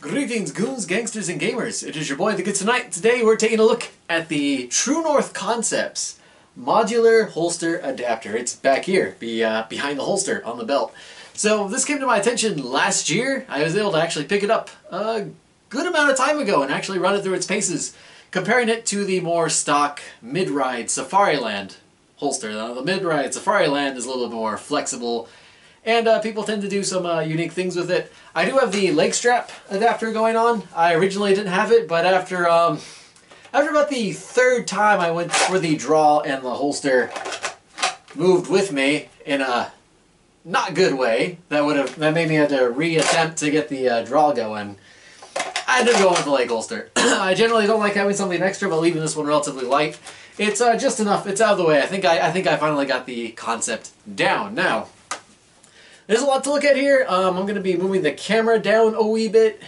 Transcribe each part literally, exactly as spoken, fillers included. Greetings, goons, gangsters, and gamers. It is your boy, The Good Tonight. Today we're taking a look at the True North Concepts modular holster adapter. It's back here, be, uh, behind the holster on the belt. So this came to my attention last year. I was able to actually pick it up a good amount of time ago and actually run it through its paces, comparing it to the more stock mid-ride Safariland holster. Now, the mid-ride Safariland is a little more flexible, and uh, people tend to do some uh, unique things with it. I do have the leg strap adapter going on. I originally didn't have it, but after um, after about the third time I went for the draw and the holster moved with me in a not good way. That would have that made me have to reattempt to get the uh, draw going. I ended up going with the leg holster. I generally don't like having something extra, but leaving this one relatively light. It's uh, just enough. It's out of the way. I think I, I think I finally got the concept down now. There's a lot to look at here. Um, I'm going to be moving the camera down a wee bit.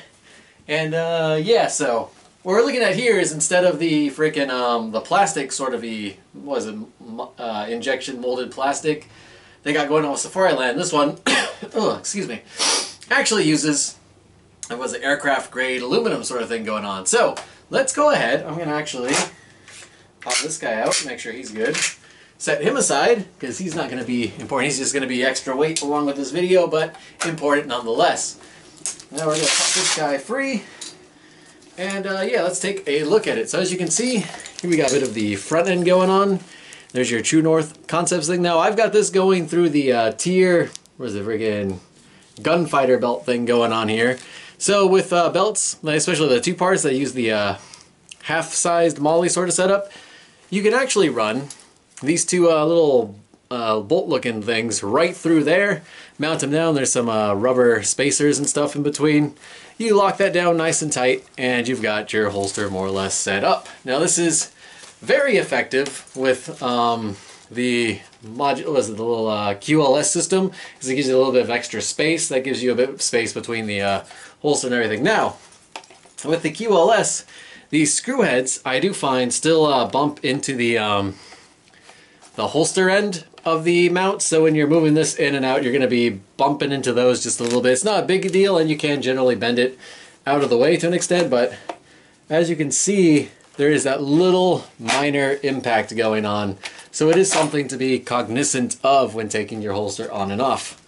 And uh, yeah, so what we're looking at here is, instead of the freaking um, the plastic sort of the, what is it, uh, injection molded plastic they got going on with Safariland, this one, oh, excuse me, actually uses, it was an aircraft grade aluminum sort of thing going on. So let's go ahead. I'm going to actually pop this guy out, make sure he's good. Set him aside, because he's not going to be important. He's just going to be extra weight along with this video, but important nonetheless. Now we're going to pop this guy free, and uh, yeah, let's take a look at it. So as you can see, here we got a bit of the front end going on. There's your True North Concepts thing. Now I've got this going through the uh, tier, where's the friggin' gunfighter belt thing going on here. So with uh, belts, especially the two parts that use the uh, half-sized MOLLE sort of setup, you can actually run these two uh, little uh, bolt-looking things right through there. Mount them down. There's some uh, rubber spacers and stuff in between. You lock that down nice and tight, and you've got your holster more or less set up. Now this is very effective with um, the module. Was it the little uh, Q L S system? Because it gives you a little bit of extra space. That gives you a bit of space between the uh, holster and everything. Now with the Q L S, these screw heads I do find still uh, bump into the. Um, the holster end of the mount, so when you're moving this in and out, you're going to be bumping into those just a little bit. It's not a big deal, and you can generally bend it out of the way to an extent, but as you can see, there is that little minor impact going on, so it is something to be cognizant of when taking your holster on and off.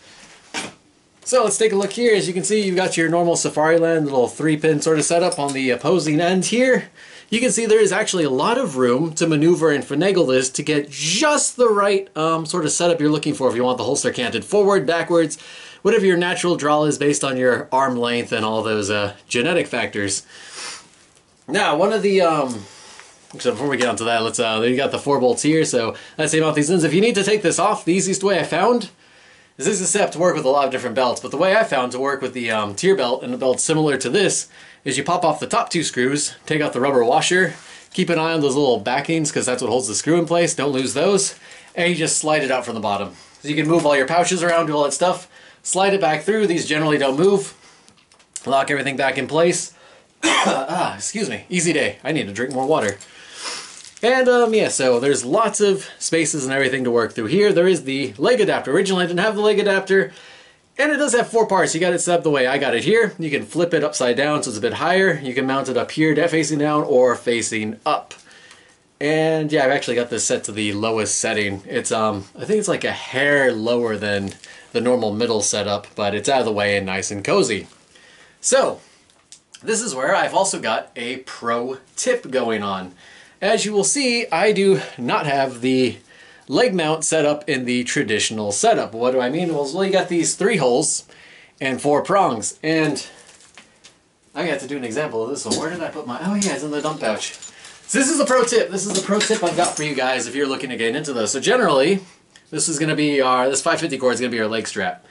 So let's take a look here. As you can see, you've got your normal Safariland little three-pin sort of setup on the opposing end here. You can see there is actually a lot of room to maneuver and finagle this to get just the right um, sort of setup you're looking for if you want the holster canted forward, backwards, whatever your natural draw is based on your arm length and all those uh, genetic factors. Now, one of the... Um, So before we get onto that, let's. Uh, you got the four bolts here, so let's save off these ends. If you need to take this off, the easiest way I found... This is a step to work with a lot of different belts, but the way I found to work with the um, tier belt and the belt similar to this is you pop off the top two screws, take out the rubber washer, keep an eye on those little backings because that's what holds the screw in place, don't lose those, and you just slide it out from the bottom. So you can move all your pouches around, do all that stuff, slide it back through, these generally don't move, lock everything back in place. ah, excuse me, easy day, I need to drink more water. And um, yeah, so there's lots of spaces and everything to work through here. There is the leg adapter. Originally I didn't have the leg adapter, and it does have four parts. You got it set up the way I got it here. You can flip it upside down so it's a bit higher. You can mount it up here, facing down or facing up. And yeah, I've actually got this set to the lowest setting. It's um, I think it's like a hair lower than the normal middle setup, but it's out of the way and nice and cozy. So this is where I've also got a pro tip going on. As you will see, I do not have the leg mount set up in the traditional setup. What do I mean? Well, you got these three holes and four prongs. And I got to do an example of this one. Where did I put my... Oh, yeah, it's in the dump pouch. So this is a pro tip. This is a pro tip I've got for you guys if you're looking to get into those. So generally, this is going to be our... This five fifty cord is going to be our leg strap.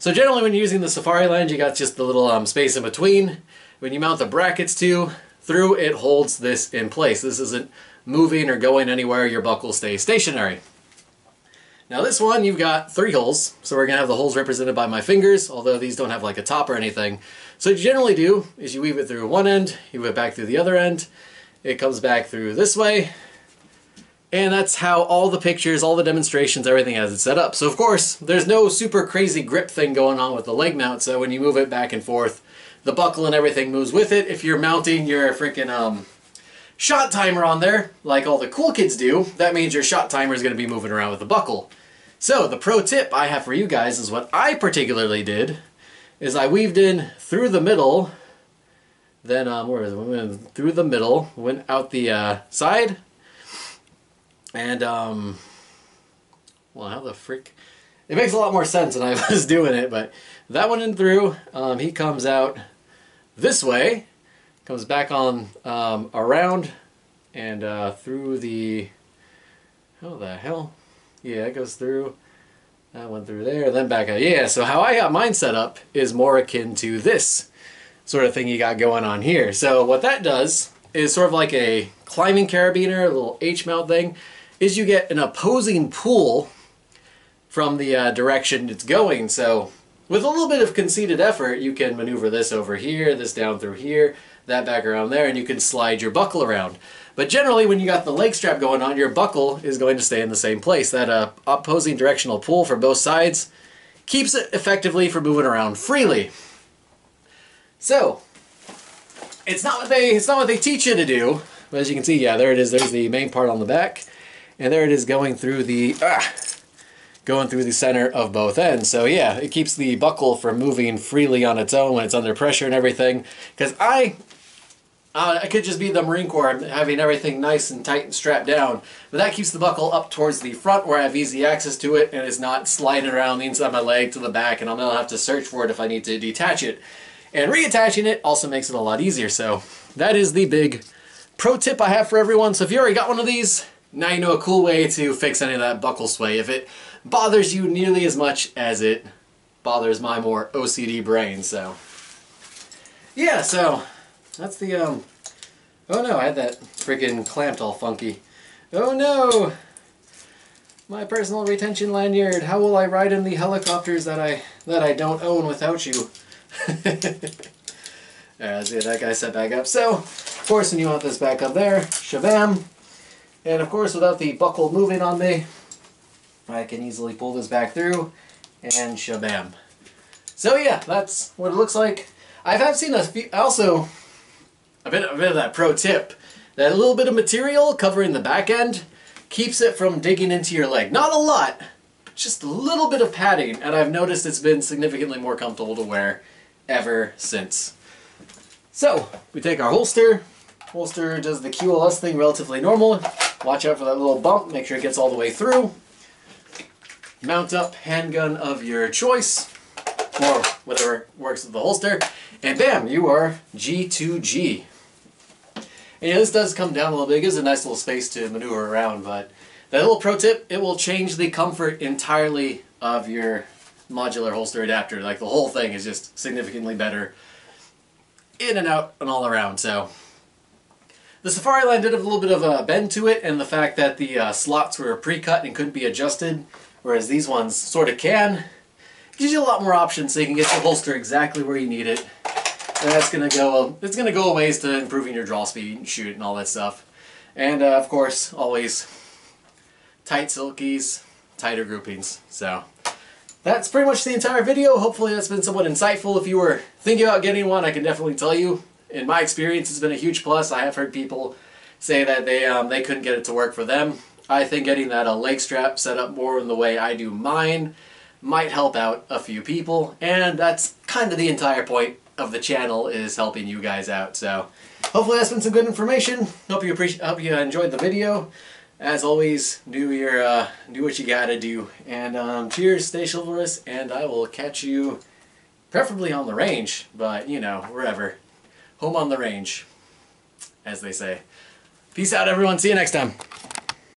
So generally, when you're using the Safariland, you got just the little um, space in between. When you mount the brackets to... through, it holds this in place. This isn't moving or going anywhere. Your buckle stays stationary. Now this one, you've got three holes. So we're gonna have the holes represented by my fingers, although these don't have like a top or anything. So what you generally do is you weave it through one end, you weave it back through the other end, it comes back through this way, and that's how all the pictures, all the demonstrations, everything has it set up. So of course, there's no super crazy grip thing going on with the leg mount, so when you move it back and forth, the buckle and everything moves with it. If you're mounting your freaking um, shot timer on there, like all the cool kids do, that means your shot timer is going to be moving around with the buckle. So the pro tip I have for you guys is what I particularly did, is I weaved in through the middle, then um, where is it? Went through the middle, went out the uh, side, and um, well, how the frick? It makes a lot more sense than I was doing it, but that went in through. Um, he comes out this way, comes back on um, around, and uh, through the, how the hell? Yeah, it goes through. That went through there, then back out. Yeah, so how I got mine set up is more akin to this sort of thing you got going on here. So what that does is sort of like a climbing carabiner, a little H-mount thing, is you get an opposing pull from the uh, direction it's going. So with a little bit of conceded effort, you can maneuver this over here, this down through here, that back around there, and you can slide your buckle around. But generally, when you got the leg strap going on, your buckle is going to stay in the same place. That uh, opposing directional pull from both sides keeps it effectively from moving around freely. So it's not what they it's not what they teach you to do. But as you can see, yeah, there it is. There's the main part on the back, and there it is going through the ah, going through the center of both ends. So yeah, it keeps the buckle from moving freely on its own when it's under pressure and everything. Because I. Uh, it could just be the Marine Corps having everything nice and tight and strapped down, but that keeps the buckle up towards the front where I have easy access to it, and it's not sliding around the inside of my leg to the back, and I'll not have to search for it if I need to detach it. And reattaching it also makes it a lot easier. So that is the big pro tip I have for everyone. So if you already got one of these, now you know a cool way to fix any of that buckle sway if it bothers you nearly as much as it bothers my more O C D brain. So yeah, so that's the, um, oh no, I had that freaking clamped all funky. Oh no! My personal retention lanyard, how will I ride in the helicopters that I, that I don't own without you? Alright, see that guy set back up. So, of course, when you want this back up there, shabam. And of course, without the buckle moving on me, I can easily pull this back through, and shabam. So yeah, that's what it looks like. I have seen a few, also, a bit, a bit of that pro tip, that a little bit of material covering the back end keeps it from digging into your leg. Not a lot, but just a little bit of padding, and I've noticed it's been significantly more comfortable to wear ever since. So, we take our holster. Holster does the Q L S thing relatively normal. Watch out for that little bump, make sure it gets all the way through. Mount up handgun of your choice, or whatever works with the holster, and bam, you are G two G. And yeah, this does come down a little bit. It gives a nice little space to maneuver around, but that little pro tip, it will change the comfort entirely of your modular holster adapter. Like, the whole thing is just significantly better in and out and all around. So the Safariland did have a little bit of a bend to it, and the fact that the uh, slots were pre-cut and couldn't be adjusted, whereas these ones sort of can, gives you a lot more options, so you can get your holster exactly where you need it. And that's gonna go, it's gonna go a ways to improving your draw speed and shoot and all that stuff. And uh, of course, always tight silkies, tighter groupings. So that's pretty much the entire video. Hopefully that's been somewhat insightful. If you were thinking about getting one, I can definitely tell you, in my experience, it's been a huge plus. I have heard people say that they um, they couldn't get it to work for them. I think getting that a leg strap set up more in the way I do mine might help out a few people, and that's kind of the entire point of the channel, is helping you guys out. So hopefully that's been some good information. Hope you appreciate, hope you enjoyed the video. As always, do your uh, do what you gotta do, and um, cheers, stay chivalrous, and I will catch you preferably on the range, but you know, wherever. Home on the range, as they say. Peace out, everyone. See you next time.